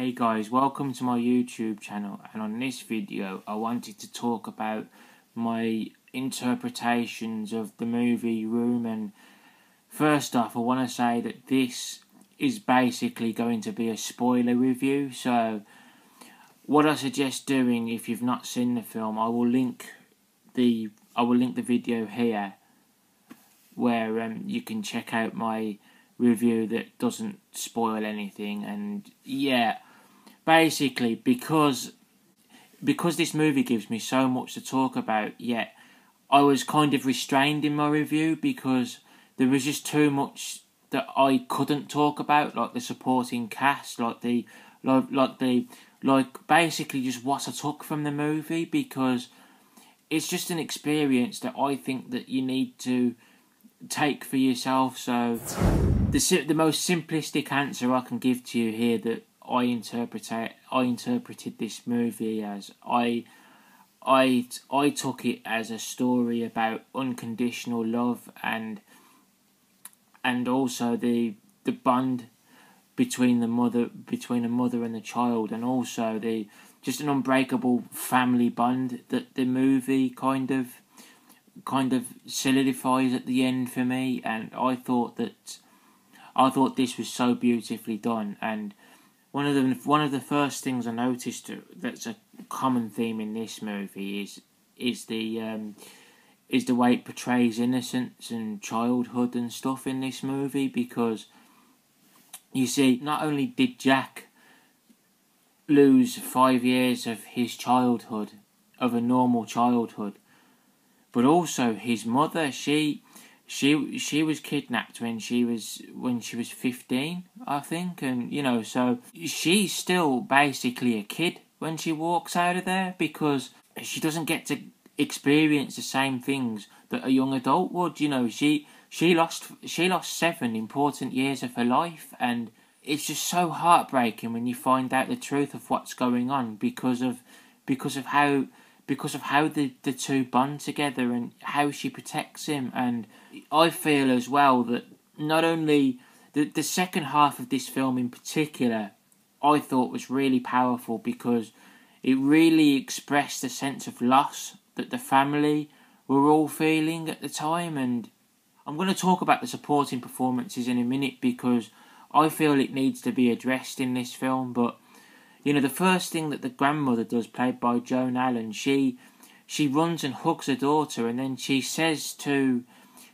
Hey guys, welcome to my YouTube channel, and on this video I wanted to talk about my interpretations of the movie Room. And first off, I want to say that this is basically going to be a spoiler review, so what I suggest doing if you've not seen the film, I will link the video here where you can check out my review that doesn't spoil anything. And yeah, basically because this movie gives me so much to talk about, yet I was kind of restrained in my review because there was just too much that I couldn't talk about, like the supporting cast, basically just what I took from the movie, because it's just an experience that I think that you need to take for yourself. So the most simplistic answer I can give to you here that I interpreted this movie as, I took it as a story about unconditional love and also the bond between a mother and the child, and also just an unbreakable family bond that the movie kind of solidifies at the end for me. And I thought this was so beautifully done. And one of the first things I noticed that's a common theme in this movie is the way it portrays innocence and childhood and stuff in this movie, because you see, not only did Jack lose 5 years of his childhood, of a normal childhood, but also his mother. She was kidnapped when she was 15, I think, and you know, so she's still basically a kid when she walks out of there, because she doesn't get to experience the same things that a young adult would. You know, she lost 7 important years of her life, and it's just so heartbreaking when you find out the truth of what's going on because of how the two bond together and how she protects him. And I feel as well that not only the second half of this film in particular, I thought was really powerful, because it really expressed the sense of loss that the family were all feeling at the time. And I'm going to talk about the supporting performances in a minute, because I feel it needs to be addressed in this film. But you know, the first thing that the grandmother does, played by Joan Allen, she runs and hugs her daughter, and then she says to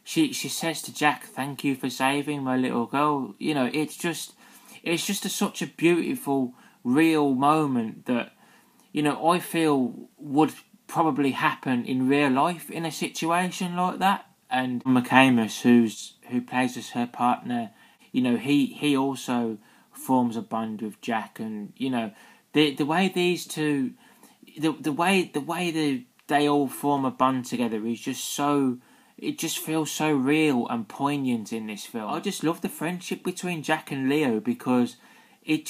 Jack, "Thank you for saving my little girl." You know, it's just such a beautiful, real moment that, you know, I feel would probably happen in real life in a situation like that. And McCamus, who plays as her partner, you know, he also forms a bond with Jack. And you know, the way they all form a bond together is just so, it just feels so real and poignant in this film. I just love the friendship between Jack and Leo, because it's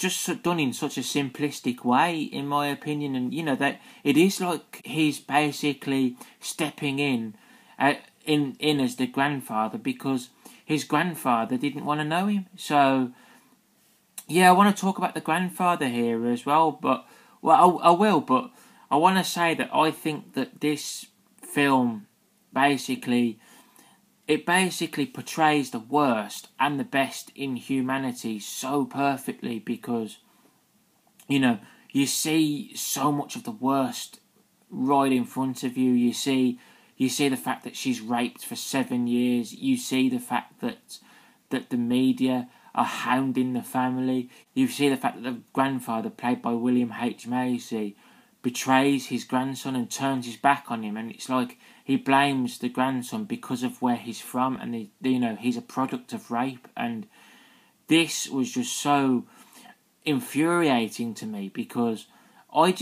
just done in such a simplistic way, in my opinion. And you know, that it is like he's basically stepping in as the grandfather, because his grandfather didn't want to know him. So yeah, I want to talk about the grandfather here as well, but I will, but I want to say that I think that this film basically portrays the worst and the best in humanity so perfectly, because you know, you see so much of the worst right in front of you. You see the fact that she's raped for 7 years. You see the fact that the media are hounding the family. You see the fact that the grandfather, played by William H. Macy, betrays his grandson and turns his back on him. And it's like he blames the grandson because of where he's from, and you know, he's a product of rape. And this was just so infuriating to me, because I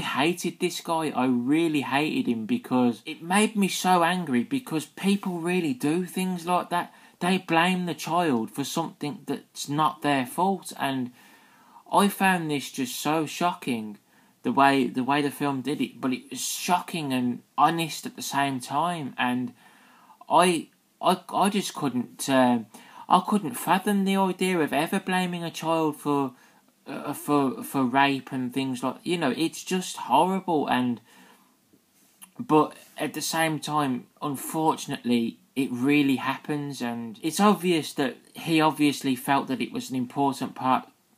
hated this guy. I really hated him, because it made me so angry, because people really do things like that. They blame the child for something that's not their fault. And I found this just so shocking, the way the film did it. But it was shocking and honest at the same time. And I just couldn't I couldn't fathom the idea of ever blaming a child for rape and things like, you know, it's just horrible. And but at the same time, unfortunately, it really happens, and it's obvious that he obviously felt that it was an important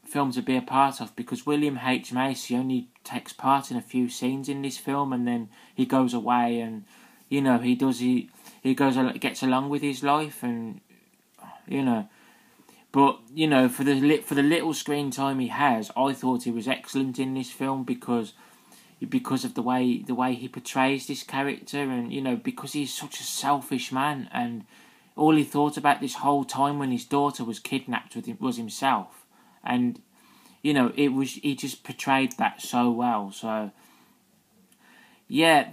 film to be a part of, because William H. Macy only takes part in a few scenes in this film, and then he goes away, and you know, he gets along with his life, and you know. But you know, for the little screen time he has, I thought he was excellent in this film because of the way he portrays this character, and you know, because he's such a selfish man, and all he thought about this whole time when his daughter was kidnapped was himself, and you know, he just portrayed that so well. So yeah,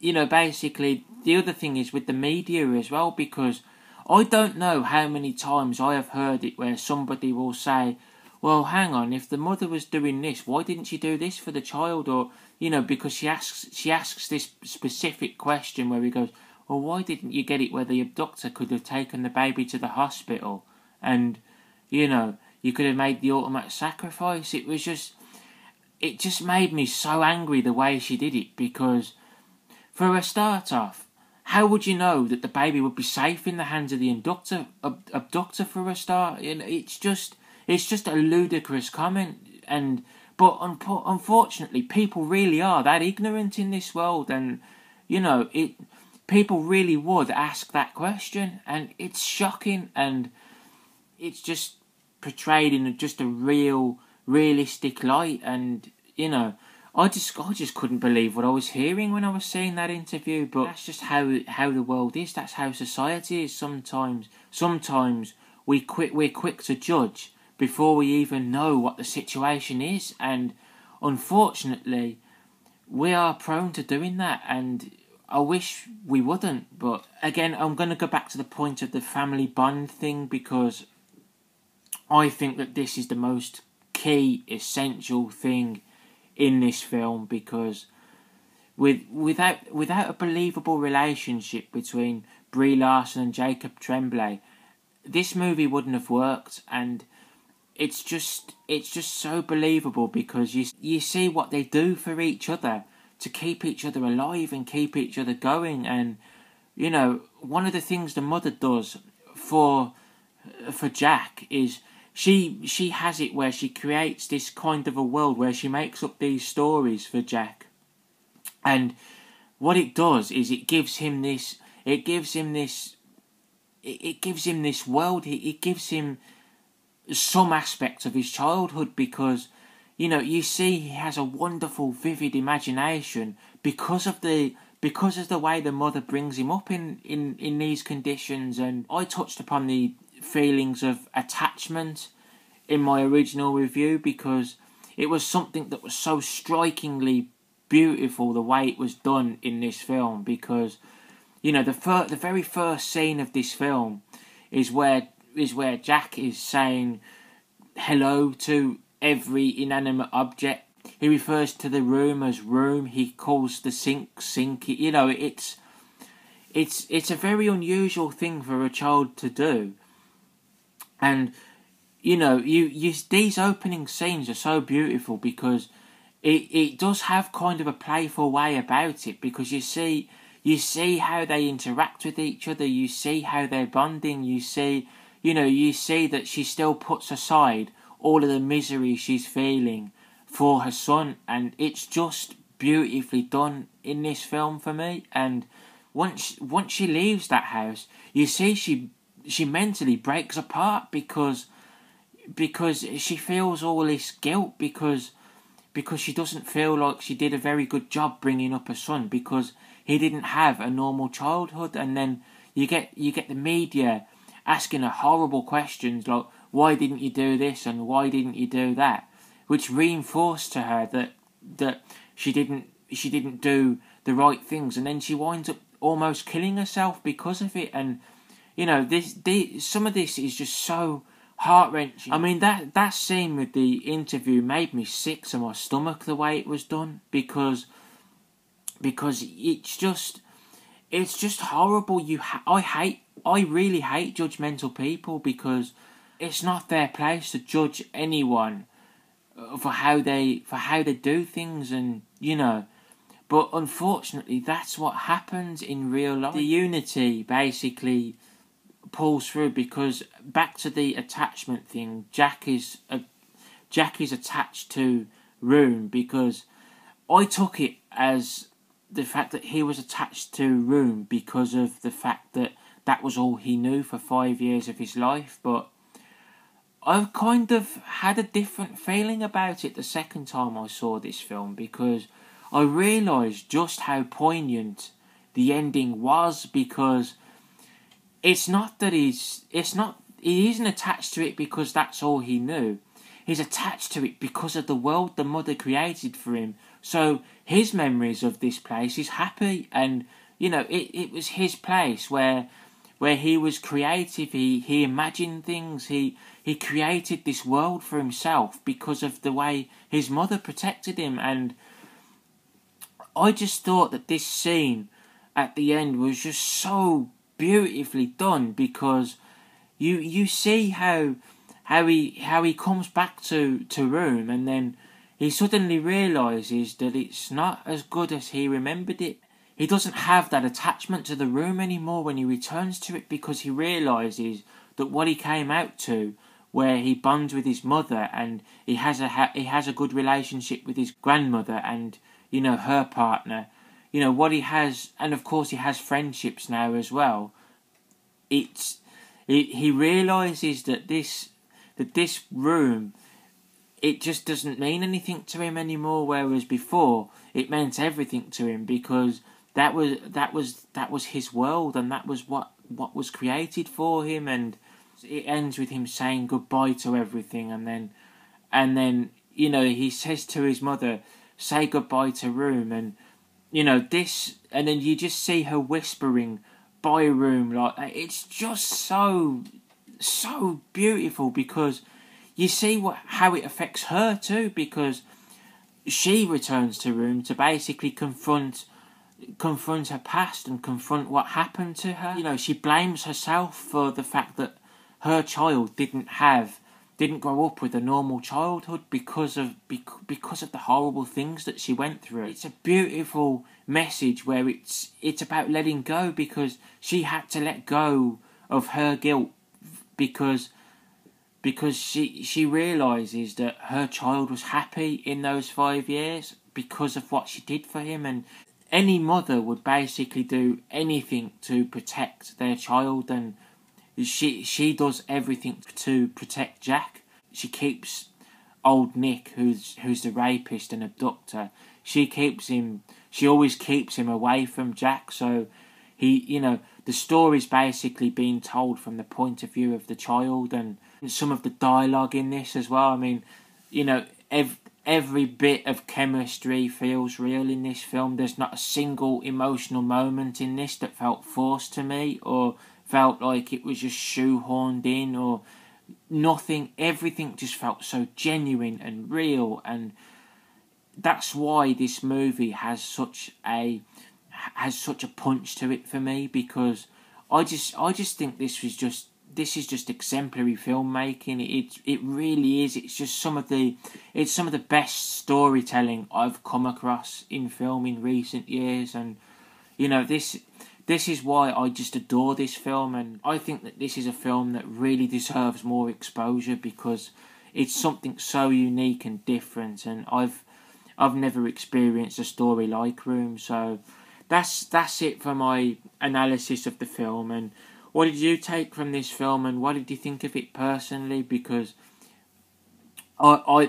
basically the other thing is with the media as well, because I don't know how many times I have heard it where somebody will say, well, hang on, if the mother was doing this, why didn't she do this for the child? Or, you know, because she asks this specific question where he goes, well, why didn't you get it where the abductor could have taken the baby to the hospital? And, you know, you could have made the ultimate sacrifice. It just made me so angry the way she did it, because for a start off, how would you know that the baby would be safe in the hands of the abductor for a start? It's just a ludicrous comment, but unfortunately, people really are that ignorant in this world, and you know, people really would ask that question, and it's shocking, and it's just portrayed in just a realistic light, and you know, I just couldn't believe what I was hearing when I was seeing that interview. But that's just how the world is. That's how society is sometimes. Sometimes we're quick to judge before we even know what the situation is, and unfortunately, we are prone to doing that. And I wish we wouldn't. But again, I'm going to go back to the point of the family bond thing, because I think that this is the most key, essential thing in this film, because without a believable relationship between Brie Larson and Jacob Tremblay, this movie wouldn't have worked. And it's just so believable, because you see what they do for each other to keep each other alive and keep each other going. And you know, one of the things the mother does for Jack is She has it where she creates this kind of a world where she makes up these stories for Jack, and what it does is it gives him this world. It gives him some aspects of his childhood, because you know, you see he has a wonderful, vivid imagination because of the way the mother brings him up in these conditions. And I touched upon the feelings of attachment in my original review, because it was something that was so strikingly beautiful the way it was done in this film. Because you know, the very first scene of this film is where Jack is saying hello to every inanimate object. He refers to the room as room. He calls the sink sinky. You know, it's a very unusual thing for a child to do. And, you know, these opening scenes are so beautiful, because it does have kind of a playful way about it, because you see how they interact with each other, you see how they're bonding, you see that she still puts aside all of the misery she's feeling for her son, and it's just beautifully done in this film for me. And once she leaves that house, you see she mentally breaks apart, because she feels all this guilt, because she doesn't feel like she did a very good job bringing up her son, because he didn't have a normal childhood. And then you get the media asking her horrible questions like, why didn't you do this and why didn't you do that, which reinforced to her that she didn't do the right things, and then she winds up almost killing herself because of it. And you know, some of this is just so heart-wrenching. I mean, that scene with the interview made me sick to my stomach the way it was done, because it's just horrible. I hate I really hate judgmental people because it's not their place to judge anyone for how they do things, and you know. But unfortunately, that's what happens in real life. The unity basically pulls through, because back to the attachment thing, Jack is attached to Room because I took it as the fact that he was attached to Room because of the fact that that was all he knew for 5 years of his life. But I've kind of had a different feeling about it the second time I saw this film, because I realised just how poignant the ending was, because he isn't attached to it because that's all he knew. He's attached to it because of the world the mother created for him. So his memories of this place is happy, and you know, it was his place where he was creative, he imagined things, he created this world for himself because of the way his mother protected him. And I just thought that this scene at the end was just so beautifully done, because you see how he comes back to Room, and then he suddenly realises that it's not as good as he remembered it. He doesn't have that attachment to the room anymore when he returns to it, because he realises that what he came out to, where he bonds with his mother and he has a good relationship with his grandmother and, you know, her partner, you know, what he has, and of course he has friendships now as well. He realises that this room, it just doesn't mean anything to him anymore, whereas before it meant everything to him, because that was his world, and that was what was created for him. And it ends with him saying goodbye to everything, and then you know, he says to his mother, say goodbye to Room, and you know this, and then you just see her whispering bye Room, like, it's just so beautiful, because you see how it affects her too, because she returns to Room to basically confront her past and confront what happened to her. You know, she blames herself for the fact that her child didn't grow up with a normal childhood because of the horrible things that she went through. It's a beautiful message where it's about letting go, because she had to let go of her guilt because she realises that her child was happy in those 5 years because of what she did for him. And any mother would basically do anything to protect their child, and she does everything to protect Jack. She keeps old Nick, who's the rapist and abductor, she always keeps him away from Jack, so he, you know, the story's basically being told from the point of view of the child, and some of the dialogue in this as well. I mean, you know, every bit of chemistry feels real in this film. There's not a single emotional moment in this that felt forced to me, or felt like it was just shoehorned in, or nothing. Everything just felt so genuine and real, and that's why this movie has such a punch to it for me, because I just think this is just exemplary filmmaking. It really is. It's just some of the best storytelling I've come across in film in recent years, and you know, this is why I just adore this film. And I think that this is a film that really deserves more exposure, because it's something so unique and different, and I've never experienced a story like Room. So that's it for my analysis of the film. And what did you take from this film, and what did you think of it personally? Because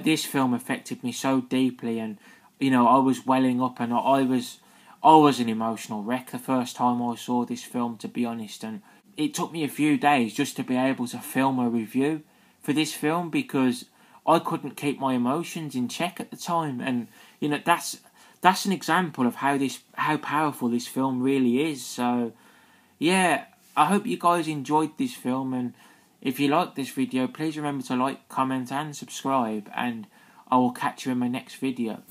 this film affected me so deeply, and you know, I was welling up, and I was an emotional wreck the first time I saw this film, to be honest. And it took me a few days just to be able to film a review for this film, because I couldn't keep my emotions in check at the time. And you know, that's an example of how powerful this film really is. So yeah, I hope you guys enjoyed this film, and if you like this video, please remember to like, comment and subscribe, and I will catch you in my next video.